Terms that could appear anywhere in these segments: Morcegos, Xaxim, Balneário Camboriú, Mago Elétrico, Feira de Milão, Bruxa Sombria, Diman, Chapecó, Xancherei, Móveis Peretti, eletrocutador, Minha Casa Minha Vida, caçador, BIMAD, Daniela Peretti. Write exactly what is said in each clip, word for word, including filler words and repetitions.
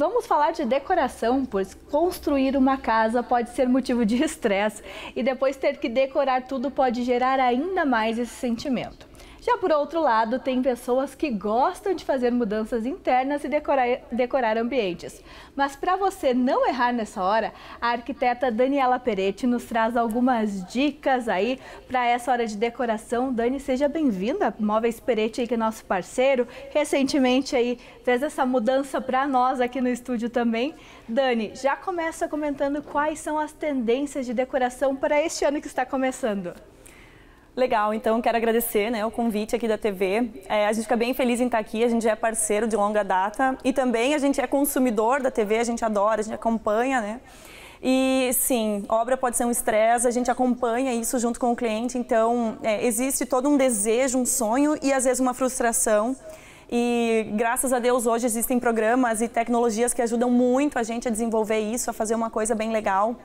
Vamos falar de decoração, pois construir uma casa pode ser motivo de estresse e depois ter que decorar tudo pode gerar ainda mais esse sentimento. Já por outro lado, tem pessoas que gostam de fazer mudanças internas e decorar, decorar ambientes. Mas para você não errar nessa hora, a arquiteta Daniela Peretti nos traz algumas dicas aí para essa hora de decoração. Dani, seja bem-vinda. Móveis Peretti, aí, que é nosso parceiro, recentemente aí fez essa mudança para nós aqui no estúdio também. Dani, já começa comentando quais são as tendências de decoração para este ano que está começando. Legal, então quero agradecer, né, o convite aqui da T V. É, a gente fica bem feliz em estar aqui, a gente é parceiro de longa data e também a gente é consumidor da T V, a gente adora, a gente acompanha, né? E sim, obra pode ser um estresse, a gente acompanha isso junto com o cliente, então é, existe todo um desejo, um sonho e às vezes uma frustração. E graças a Deus hoje existem programas e tecnologias que ajudam muito a gente a desenvolver isso, a fazer uma coisa bem legal.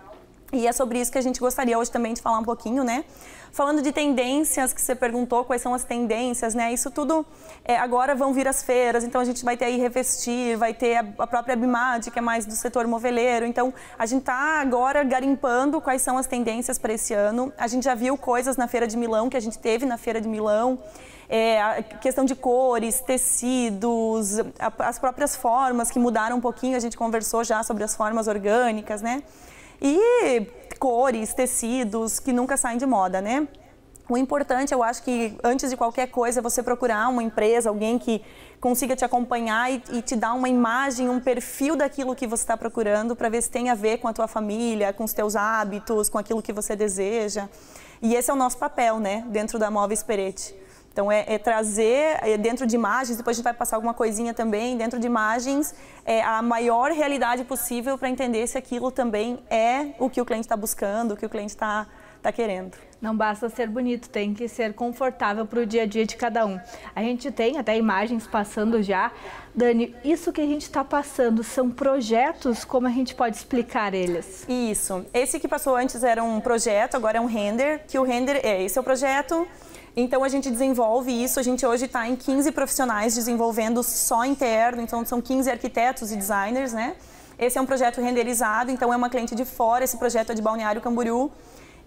E é sobre isso que a gente gostaria hoje também de falar um pouquinho, né? Falando de tendências, que você perguntou quais são as tendências, né? Isso tudo, é, agora vão vir as feiras, então a gente vai ter aí Revestir, vai ter a, a própria BIMAD, que é mais do setor moveleiro. Então, a gente tá agora garimpando quais são as tendências para esse ano. A gente já viu coisas na Feira de Milão, que a gente teve na Feira de Milão. É, a questão de cores, tecidos, a, as próprias formas que mudaram um pouquinho. A gente conversou já sobre as formas orgânicas, né? E cores, tecidos, que nunca saem de moda, né? O importante, eu acho que antes de qualquer coisa, é você procurar uma empresa, alguém que consiga te acompanhar e, e te dar uma imagem, um perfil daquilo que você está procurando, para ver se tem a ver com a tua família, com os teus hábitos, com aquilo que você deseja. E esse é o nosso papel, né? Dentro da Móveis Peretti. Então, é, é trazer é dentro de imagens, depois a gente vai passar alguma coisinha também, dentro de imagens, é, a maior realidade possível para entender se aquilo também é o que o cliente está buscando, o que o cliente está tá querendo. Não basta ser bonito, tem que ser confortável para o dia a dia de cada um. A gente tem até imagens passando já. Dani, isso que a gente está passando são projetos, como a gente pode explicar eles? Isso. Esse que passou antes era um projeto, agora é um render, que o render é esse é o projeto. Então, a gente desenvolve isso, a gente hoje está em quinze profissionais desenvolvendo só interno, então são quinze arquitetos e designers, né? Esse é um projeto renderizado, então é uma cliente de fora, esse projeto é de Balneário Camboriú,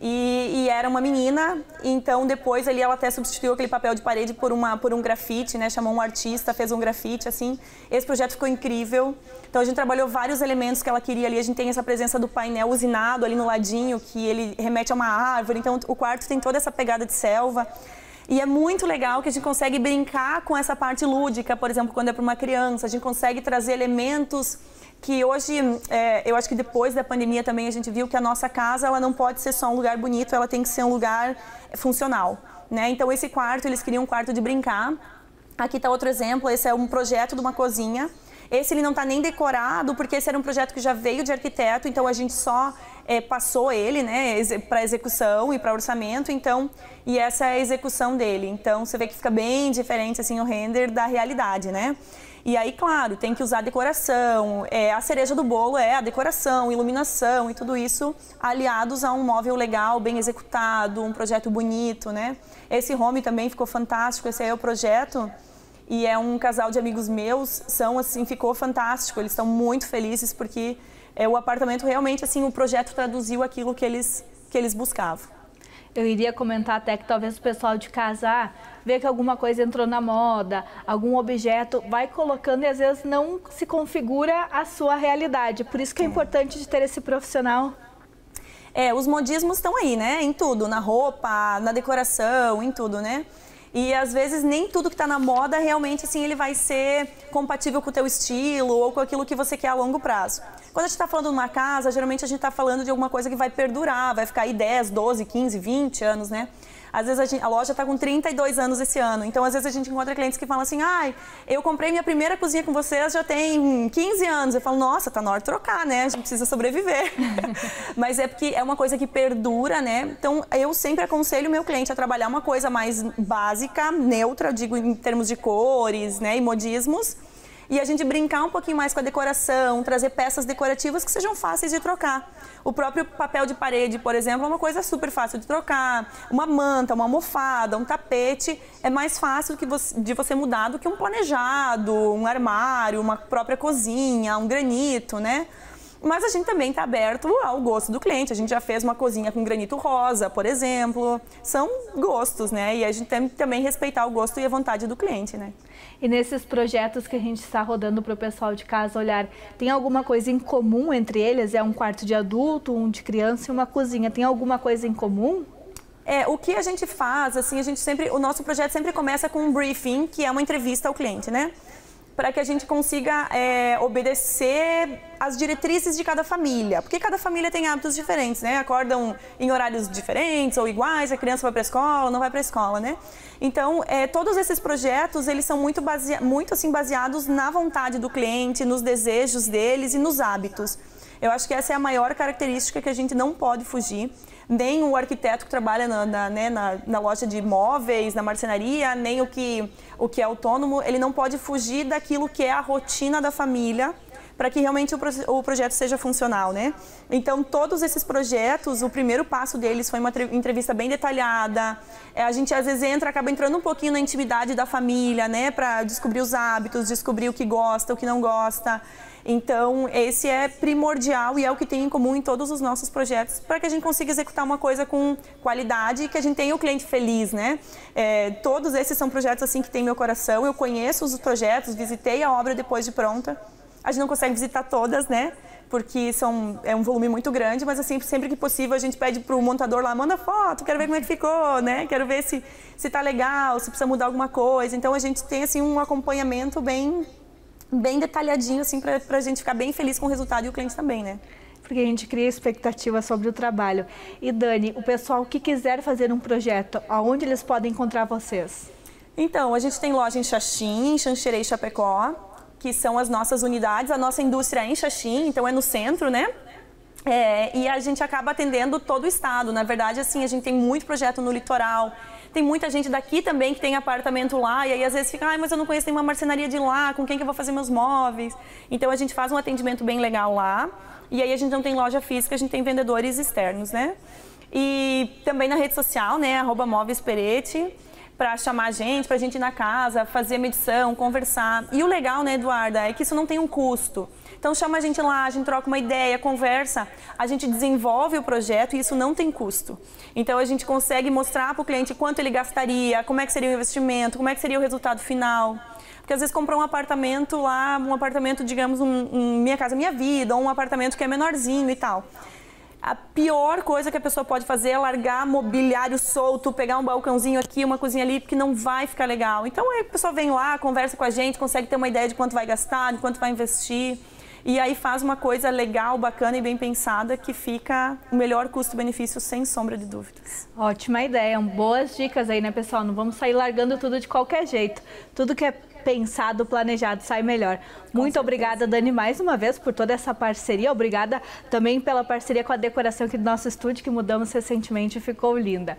e, e era uma menina, então depois ali ela até substituiu aquele papel de parede por, uma, por um grafite, né? Chamou um artista, fez um grafite, assim. Esse projeto ficou incrível, então a gente trabalhou vários elementos que ela queria ali, a gente tem essa presença do painel usinado ali no ladinho, que ele remete a uma árvore, então o quarto tem toda essa pegada de selva. E é muito legal que a gente consegue brincar com essa parte lúdica, por exemplo, quando é para uma criança, a gente consegue trazer elementos que hoje, é, eu acho que depois da pandemia também a gente viu que a nossa casa ela não pode ser só um lugar bonito, ela tem que ser um lugar funcional, né? Então esse quarto, eles queriam um quarto de brincar. Aqui está outro exemplo, esse é um projeto de uma cozinha. Esse ele não está nem decorado, porque esse era um projeto que já veio de arquiteto, então a gente só é, passou ele, né, para execução e para orçamento, então, e essa é a execução dele. Então, você vê que fica bem diferente, assim, o render da realidade, né? E aí, claro, tem que usar a decoração, é, a cereja do bolo é a decoração, iluminação e tudo isso aliados a um móvel legal, bem executado, um projeto bonito, né? Esse home também ficou fantástico, esse aí é o projeto. E é um casal de amigos meus, são assim, ficou fantástico, eles estão muito felizes porque é, o apartamento realmente, assim, o projeto traduziu aquilo que eles, que eles buscavam. Eu iria comentar até que talvez o pessoal de casa ah, vê que alguma coisa entrou na moda, algum objeto, vai colocando e às vezes não se configura a sua realidade, por isso que é importante de ter esse profissional. É, os modismos estão aí, né, em tudo, na roupa, na decoração, em tudo, né? E às vezes nem tudo que está na moda realmente assim ele vai ser compatível com o teu estilo ou com aquilo que você quer a longo prazo. Quando a gente está falando de uma casa, geralmente a gente está falando de alguma coisa que vai perdurar, vai ficar aí dez, doze, quinze, vinte anos, né? Às vezes a, gente, a loja está com trinta e dois anos esse ano, então às vezes a gente encontra clientes que falam assim, ai, eu comprei minha primeira cozinha com vocês já tem quinze anos. Eu falo, nossa, tá na hora de trocar, né? A gente precisa sobreviver. Mas é porque é uma coisa que perdura, né? Então eu sempre aconselho o meu cliente a trabalhar uma coisa mais básica, neutra, digo em termos de cores, né, e modismos. e a gente brincar um pouquinho mais com a decoração, trazer peças decorativas que sejam fáceis de trocar. O próprio papel de parede, por exemplo, é uma coisa super fácil de trocar. Uma manta, uma almofada, um tapete, é mais fácil que você, de você mudar do que um planejado, um armário, uma própria cozinha, um granito, né? Mas a gente também está aberto ao gosto do cliente. A gente já fez uma cozinha com granito rosa, por exemplo. São gostos, né? E a gente tem que também respeitar o gosto e a vontade do cliente, né? E nesses projetos que a gente está rodando para o pessoal de casa olhar, tem alguma coisa em comum entre eles? É um quarto de adulto, um de criança e uma cozinha. Tem alguma coisa em comum? É, o que a gente faz, assim, a gente sempre... O nosso projeto sempre começa com um briefing, que é uma entrevista ao cliente, né? Para que a gente consiga é, obedecer as diretrizes de cada família. Porque cada família tem hábitos diferentes, né? Acordam em horários diferentes ou iguais, a criança vai para a escola, não vai para a escola, né? Então, é, todos esses projetos, eles são muito, basea muito assim, baseados na vontade do cliente, nos desejos deles e nos hábitos. Eu acho que essa é a maior característica que a gente não pode fugir. Nem o arquiteto que trabalha na, na, né, na, na loja de móveis, na marcenaria, nem o que, o que é autônomo, ele não pode fugir daquilo que é a rotina da família para que realmente o, pro, o projeto seja funcional, né? Então, todos esses projetos, o primeiro passo deles foi uma entrevista bem detalhada. É, a gente, às vezes, entra, acaba entrando um pouquinho na intimidade da família, né? Para descobrir os hábitos, descobrir o que gosta, o que não gosta. Então, esse é primordial e é o que tem em comum em todos os nossos projetos para que a gente consiga executar uma coisa com qualidade e que a gente tenha o cliente feliz, né? É, todos esses são projetos assim que tem meu coração. Eu conheço os projetos, visitei a obra depois de pronta. A gente não consegue visitar todas, né? Porque são, é um volume muito grande, mas assim, sempre que possível a gente pede para o montador lá, manda foto, quero ver como é que ficou, né? Quero ver se está legal, se precisa mudar alguma coisa. Então, a gente tem assim, um acompanhamento bem... bem detalhadinho, assim, pra, pra gente ficar bem feliz com o resultado e o cliente também, né? Porque a gente cria expectativa sobre o trabalho. E, Dani, o pessoal que quiser fazer um projeto, aonde eles podem encontrar vocês? Então, a gente tem loja em Xaxim, em Xancherei e Chapecó, que são as nossas unidades. A nossa indústria é em Xaxim, então é no centro, né? É, e a gente acaba atendendo todo o estado. Na verdade, assim, a gente tem muito projeto no litoral. Tem muita gente daqui também que tem apartamento lá e aí às vezes fica, ai, mas eu não conheço nenhuma marcenaria de lá, com quem que eu vou fazer meus móveis? Então a gente faz um atendimento bem legal lá e aí a gente não tem loja física, a gente tem vendedores externos, né? E também na rede social, né, arroba móveis Peretti, para chamar a gente, para a gente ir na casa, fazer medição, conversar. E o legal, né, Eduarda, é que isso não tem um custo. Então chama a gente lá, a gente troca uma ideia, conversa, a gente desenvolve o projeto e isso não tem custo. Então a gente consegue mostrar para o cliente quanto ele gastaria, como é que seria o investimento, como é que seria o resultado final. Porque às vezes comprar um apartamento lá, um apartamento, digamos, um, um Minha Casa Minha Vida, ou um apartamento que é menorzinho e tal. A pior coisa que a pessoa pode fazer é largar mobiliário solto, pegar um balcãozinho aqui, uma cozinha ali, porque não vai ficar legal. Então a pessoa vem lá, conversa com a gente, consegue ter uma ideia de quanto vai gastar, de quanto vai investir. E aí faz uma coisa legal, bacana e bem pensada que fica o melhor custo-benefício, sem sombra de dúvidas. Ótima ideia, boas dicas aí, né, pessoal? Não vamos sair largando tudo de qualquer jeito. Tudo que é pensado, planejado, sai melhor. Muito obrigada, Dani, mais uma vez por toda essa parceria. Obrigada também pela parceria com a decoração aqui do nosso estúdio, que mudamos recentemente e ficou linda.